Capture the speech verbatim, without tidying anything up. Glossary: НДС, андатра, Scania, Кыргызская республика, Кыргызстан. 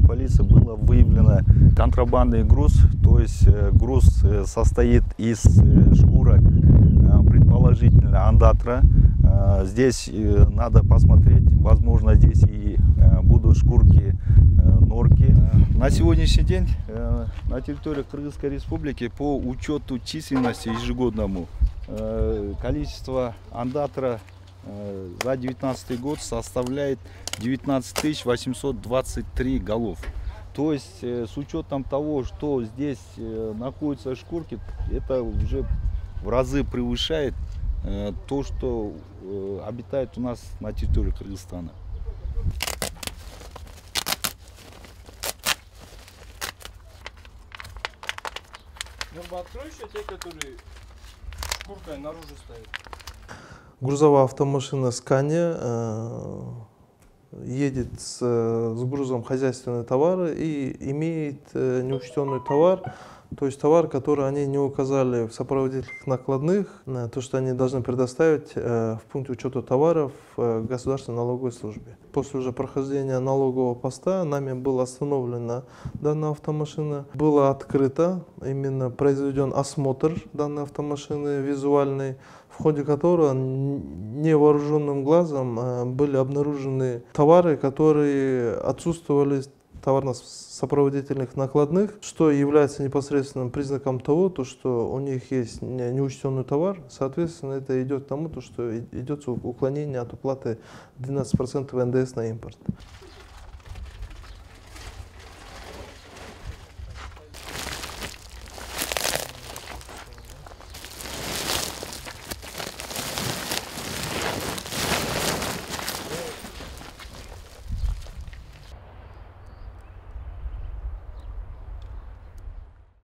налоговой полиции было выявлено контрабандный груз, то есть груз состоит из шкурок, предположительно андатра. Здесь надо посмотреть, возможно, здесь и будут шкурки, норки. На сегодняшний день на территории Кыргызской республики по учету численности ежегодному количество андатра за две тысячи девятнадцатый год составляет девятнадцать тысяч восемьсот двадцать три голов. То есть с учетом того, что здесь находятся шкурки, это уже в разы превышает то, что обитает у нас на территории Кыргызстана. Нурба, открой еще те, которые шкуркой наружу стоят. Грузовая автомашина Scania э, едет с, с грузом хозяйственные товары и имеет э, неучтенный товар, то есть товар, который они не указали в сопроводительных накладных, э, то, что они должны предоставить э, в пункте учета товаров э, в Государственной налоговой службе. После уже прохождения налогового поста нами была остановлена данная автомашина, было открыто, именно произведен осмотр данной автомашины визуальный, в ходе которого невооруженным глазом были обнаружены товары, которые отсутствовали в товарно-сопроводительных накладных, что является непосредственным признаком того, то, что у них есть неучтенный товар. Соответственно, это идет к тому, то, что идет уклонение от уплаты двенадцати процентов эн дэ эс на импорт.